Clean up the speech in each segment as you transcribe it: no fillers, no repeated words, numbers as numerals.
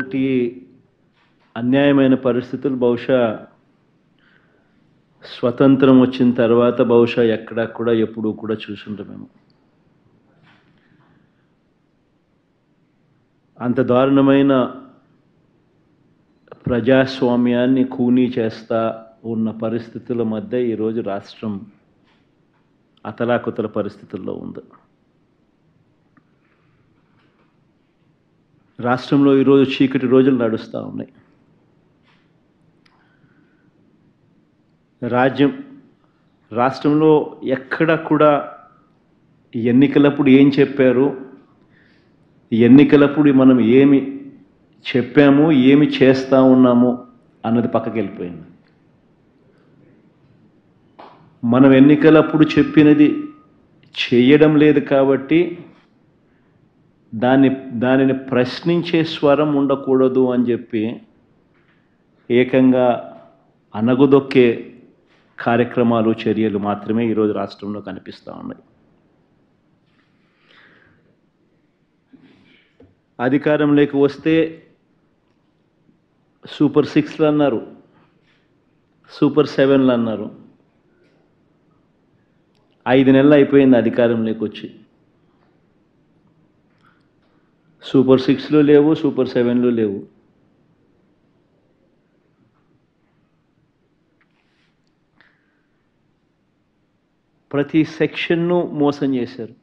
ఇలాంటి అన్యాయమైన పరిస్థితులు బహుశా స్వతంత్రం వచ్చిన తర్వాత బహుశా ఎక్కడా కూడా ఎప్పుడూ కూడా చూసుంటాం మేము. అంత దారుణమైన ప్రజాస్వామ్యాన్ని కూనీ చేస్తా ఉన్న పరిస్థితుల మధ్య ఈరోజు రాష్ట్రం అతలాకుతల పరిస్థితుల్లో ఉంది. రాష్ట్రంలో ఈరోజు చీకటి రోజులు నడుస్తూ ఉన్నాయి. రాష్ట్రంలో ఎక్కడ కూడా ఎన్నికలప్పుడు ఏం చెప్పారు, ఎన్నికలప్పుడు మనం ఏమి చెప్పాము, ఏమి చేస్తూ ఉన్నాము అన్నది పక్కకి వెళ్ళిపోయింది. మనం ఎన్నికలప్పుడు చెప్పినది చేయడం లేదు కాబట్టి దానిని ప్రశ్నించే స్వరం ఉండకూడదు అని చెప్పి ఏకంగా అనగదొక్కే కార్యక్రమాలు చర్యలు మాత్రమే ఈరోజు రాష్ట్రంలో కనిపిస్తూ ఉన్నాయి. అధికారంలోకి వస్తే సూపర్ 6లు అన్నారు, సూపర్ 7లు అన్నారు. 5 నెలలు అయిపోయింది అధికారంలోకి వచ్చి. సూపర్ 6లు లేవు, సూపర్ 7లు లేవు. ప్రతి సెక్షన్ను మోసం చేశారు.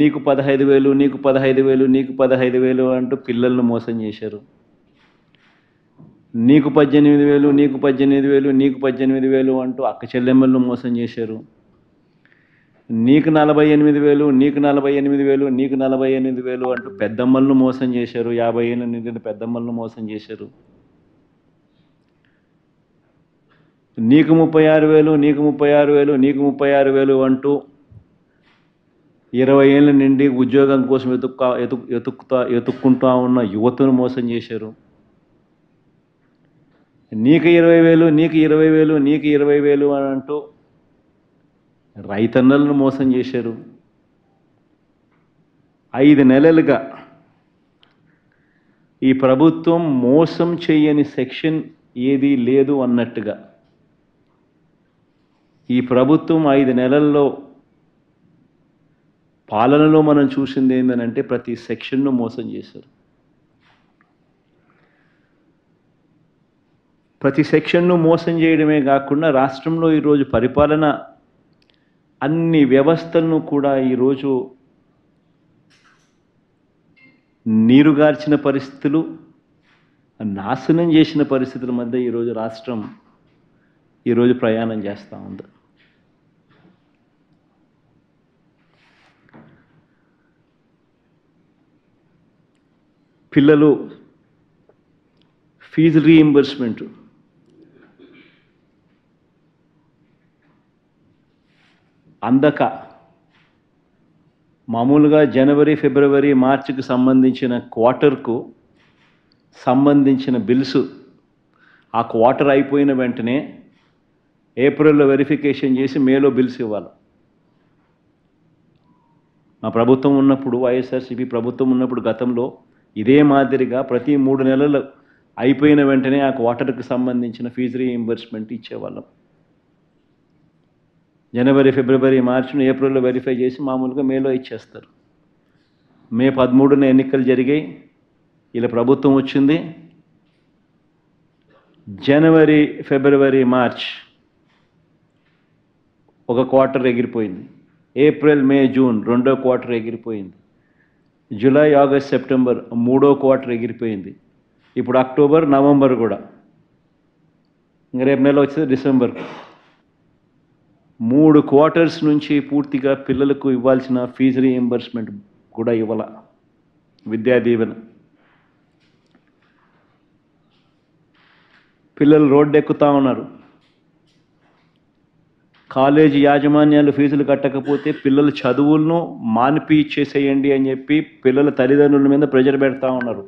నీకు 15,000 అంటూ పిల్లలను మోసం చేశారు. నీకు 18,000 అంటూ అక్క చెల్లెమ్మలను మోసం చేశారు. నీకు 48,000 అంటూ పెద్దమ్మలను మోసం చేశారు. 50 ఏళ్ళ నిండిన పెద్దమ్మలను మోసం చేశారు. నీకు 36,000 అంటూ 20 ఏళ్ళ నిండి ఉద్యోగం కోసం ఎతుక్కుంటా ఉన్న యువతను మోసం చేశారు. నీకు 20,000 అని అంటూ రైతన్నలను మోసం చేశారు. 5 నెలలుగా ఈ ప్రభుత్వం మోసం చేయని సెక్షన్ ఏదీ లేదు అన్నట్టుగా ఈ ప్రభుత్వం 5 నెలల్లో పాలనలో మనం చూసింది ఏంటంటే ప్రతి సెక్షన్ను మోసం చేశారు. ప్రతి సెక్షన్ను మోసం చేయడమే కాకుండా రాష్ట్రంలో ఈరోజు పరిపాలన అన్ని వ్యవస్థలను కూడా ఈరోజు నీరుగార్చిన పరిస్థితులు, నాశనం చేసిన పరిస్థితుల మధ్య ఈరోజు రాష్ట్రం ఈరోజు ప్రయాణం చేస్తూ ఉంది. పిల్లలు ఫీజు రీయింబర్స్మెంట్, అందక మామూలుగా జనవరి, ఫిబ్రవరి, మార్చికి సంబంధించిన క్వార్టర్కు సంబంధించిన బిల్స్ ఆ క్వార్టర్ అయిపోయిన వెంటనే ఏప్రిల్లో వెరిఫికేషన్ చేసి మేలో బిల్స్ ఇవ్వాలి. మా ప్రభుత్వం ఉన్నప్పుడు, వైఎస్ఆర్సీపీ ప్రభుత్వం ఉన్నప్పుడు గతంలో ఇదే మాదిరిగా ప్రతి 3 నెలలు అయిపోయిన వెంటనే ఆ క్వార్టర్కి సంబంధించిన ఫీజు రీయింబర్స్మెంట్ ఇచ్చేవాళ్ళం. జనవరి, ఫిబ్రవరి, మార్చిని ఏప్రిల్లో వెరిఫై చేసి మామూలుగా మేలో ఇచ్చేస్తారు. మే 13న ఎన్నికలు జరిగాయి, ఇలా ప్రభుత్వం వచ్చింది. జనవరి, ఫిబ్రవరి, మార్చ్ ఒక క్వార్టర్ ఎగిరిపోయింది. ఏప్రిల్, మే, జూన్ రెండో క్వార్టర్ ఎగిరిపోయింది. జూలై, ఆగస్ట్, సెప్టెంబర్ మూడో క్వార్టర్ ఎగిరిపోయింది. ఇప్పుడు అక్టోబర్, నవంబర్ కూడా, ఇంకా రేపు నెల వచ్చేది డిసెంబర్. 3 క్వార్టర్స్ నుంచి పూర్తిగా పిల్లలకు ఇవ్వాల్సిన ఫీజు రీయింబర్స్మెంట్ కూడా ఇవ్వాల. విద్యాదీవెన, పిల్లలు రోడ్డు ఎక్కుతూ ఉన్నారు. కాలేజీ యాజమాన్యాలు ఫీజులు కట్టకపోతే పిల్లల చదువులను మానిపి ఇచ్చేసేయండి అని చెప్పి పిల్లల తల్లిదండ్రుల మీద ప్రెజర్ పెడతా ఉన్నారు.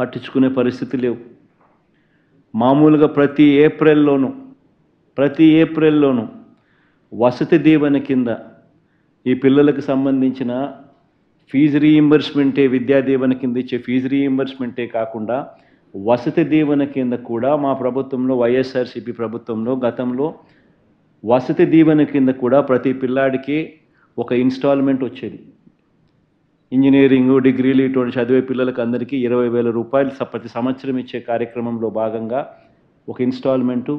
పట్టించుకునే పరిస్థితి లేవు. మామూలుగా ప్రతి ఏప్రిల్లోనూ వసతి దీవెన కింద ఈ పిల్లలకు సంబంధించిన ఫీజు రీయింబర్స్మెంటే విద్యా దీవెన కింద ఇచ్చే ఫీజు రీయింబర్స్మెంటే కాకుండా వసతి దీవెన కింద కూడా మా ప్రభుత్వంలో వైఎస్ఆర్సీపీ ప్రభుత్వంలో గతంలో వసతి దీవెన కింద కూడా ప్రతి పిల్లాడికి ఒక ఇన్స్టాల్మెంట్ వచ్చేది. ఇంజనీరింగ్ డిగ్రీలు ఇటువంటి చదివే పిల్లలకు అందరికీ 20,000 రూపాయలు ప్రతి సంవత్సరం ఇచ్చే కార్యక్రమంలో భాగంగా ఒక ఇన్స్టాల్మెంటు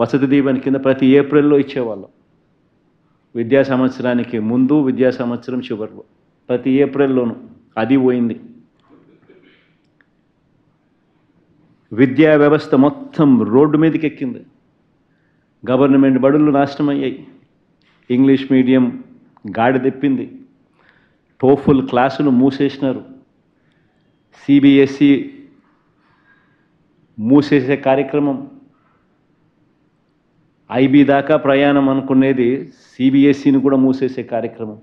వసతి దీవెన కింద ప్రతి ఏప్రిల్లో ఇచ్చేవాళ్ళం. విద్యా సంవత్సరానికి ముందు విద్యా సంవత్సరం చివరిలో ప్రతి ఏప్రిల్లోనూ అది పోయింది. విద్యా వ్యవస్థ మొత్తం రోడ్డు మీదకి ఎక్కింది. గవర్నమెంట్ బడులు నాశనం అయ్యాయి. ఇంగ్లీష్ మీడియం గాడి తెప్పింది. టోఫుల్ క్లాసులు మూసేసినారు. సిబిఎస్ఈ మూసేసే కార్యక్రమం. ఐబీ దాకా ప్రయాణం అనుకునేది సిబిఎస్ఈని కూడా మూసేసే కార్యక్రమం.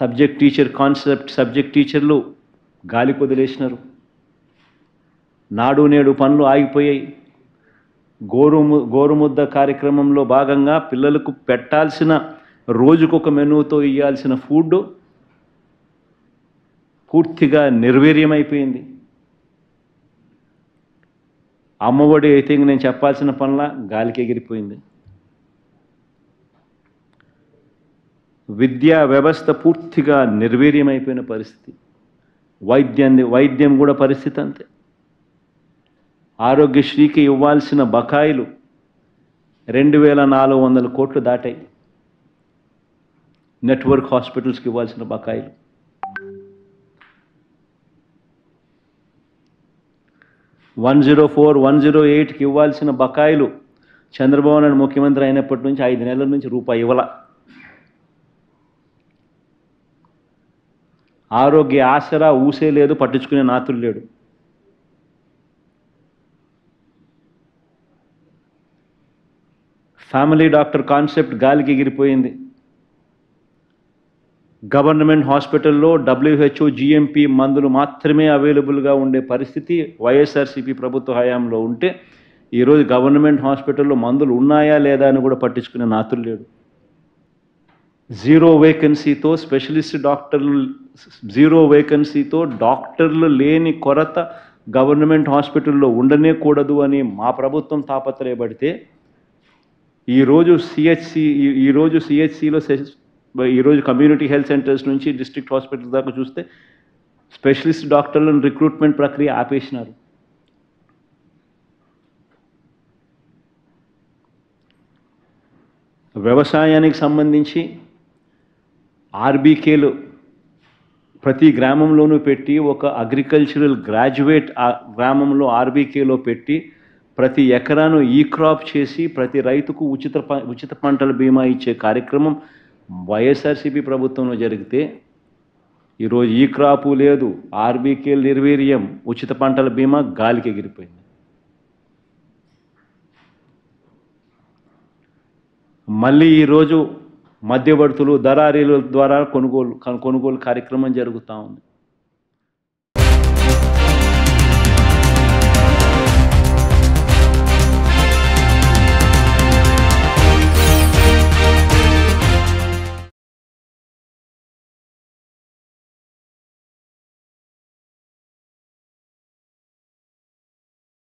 సబ్జెక్ట్ టీచర్ కాన్సెప్ట్, సబ్జెక్ట్ టీచర్లు గాలి కొదిలేసినారు. నాడు నేడు పనులు ఆగిపోయాయి. గోరుముద్ద కార్యక్రమంలో భాగంగా పిల్లలకు పెట్టాల్సిన రోజుకొక మెనూతో ఇవ్వాల్సిన ఫుడ్ పూర్తిగా నిర్వీర్యమైపోయింది. అమ్మఒడి అయితే నేను చెప్పాల్సిన పనుల గాలికి ఎగిరిపోయింది. విద్యా వ్యవస్థ పూర్తిగా నిర్వీర్యమైపోయిన పరిస్థితి. వైద్యం కూడా పరిస్థితి అంతే. ఆరోగ్యశ్రీకి ఇవ్వాల్సిన బకాయిలు 2,400 కోట్లు దాటాయి. నెట్వర్క్ హాస్పిటల్స్కి ఇవ్వాల్సిన బకాయిలు. '104, 108కి ఇవ్వాల్సిన బకాయిలు చంద్రబాబు నాయుడు ముఖ్యమంత్రి అయినప్పటి నుంచి 5 నెలల నుంచి రూపాయి ఇవ్వాల. ఆరోగ్య ఆసరా ఊసే లేదు, పట్టించుకునే నాతులు లేడు. ఫ్యామిలీ డాక్టర్ కాన్సెప్ట్ గాలికి ఎగిరిపోయింది. గవర్నమెంట్ హాస్పిటల్లో WHO GMP మందులు మాత్రమే అవైలబుల్గా ఉండే పరిస్థితి వైఎస్ఆర్సీపీ ప్రభుత్వ హయాంలో ఉంటే ఈరోజు గవర్నమెంట్ హాస్పిటల్లో మందులు ఉన్నాయా లేదా అని కూడా పట్టించుకునే నాతులు లేడు. 0 వేకెన్సీతో స్పెషలిస్ట్ డాక్టర్లు, 0 వేకెన్సీతో డాక్టర్లు లేని కొరత గవర్నమెంట్ హాస్పిటల్లో ఉండనే కూడదు అని మా ప్రభుత్వం తాపత్రయపడితే ఈరోజు కమ్యూనిటీ హెల్త్ సెంటర్స్ నుంచి డిస్ట్రిక్ట్ హాస్పిటల్ దాకా చూస్తే స్పెషలిస్ట్ డాక్టర్లను రిక్రూట్మెంట్ ప్రక్రియ ఆపేసినారు. వ్యవసాయానికి సంబంధించి ఆర్బీకేలు ప్రతి గ్రామంలోనూ పెట్టి, ఒక అగ్రికల్చరల్ గ్రాడ్యుయేట్ ఆ గ్రామంలో ఆర్బీకేలో పెట్టి ప్రతి ఎకరాను ఈ క్రాప్ చేసి ప్రతి రైతుకు ఉచిత పంటల బీమా ఇచ్చే కార్యక్రమం వైఎస్ఆర్సీపీ ప్రభుత్వంలో జరిగితే ఈరోజు ఈ క్రాపు లేదు, ఆర్బీకే నిర్వీర్యం, ఉచిత పంటల బీమా గాలికి ఎగిరిపోయింది. మళ్ళీ ఈరోజు మధ్యవర్తులు, దళారీల ద్వారా కొనుగోలు కార్యక్రమం జరుగుతూ ఉంది.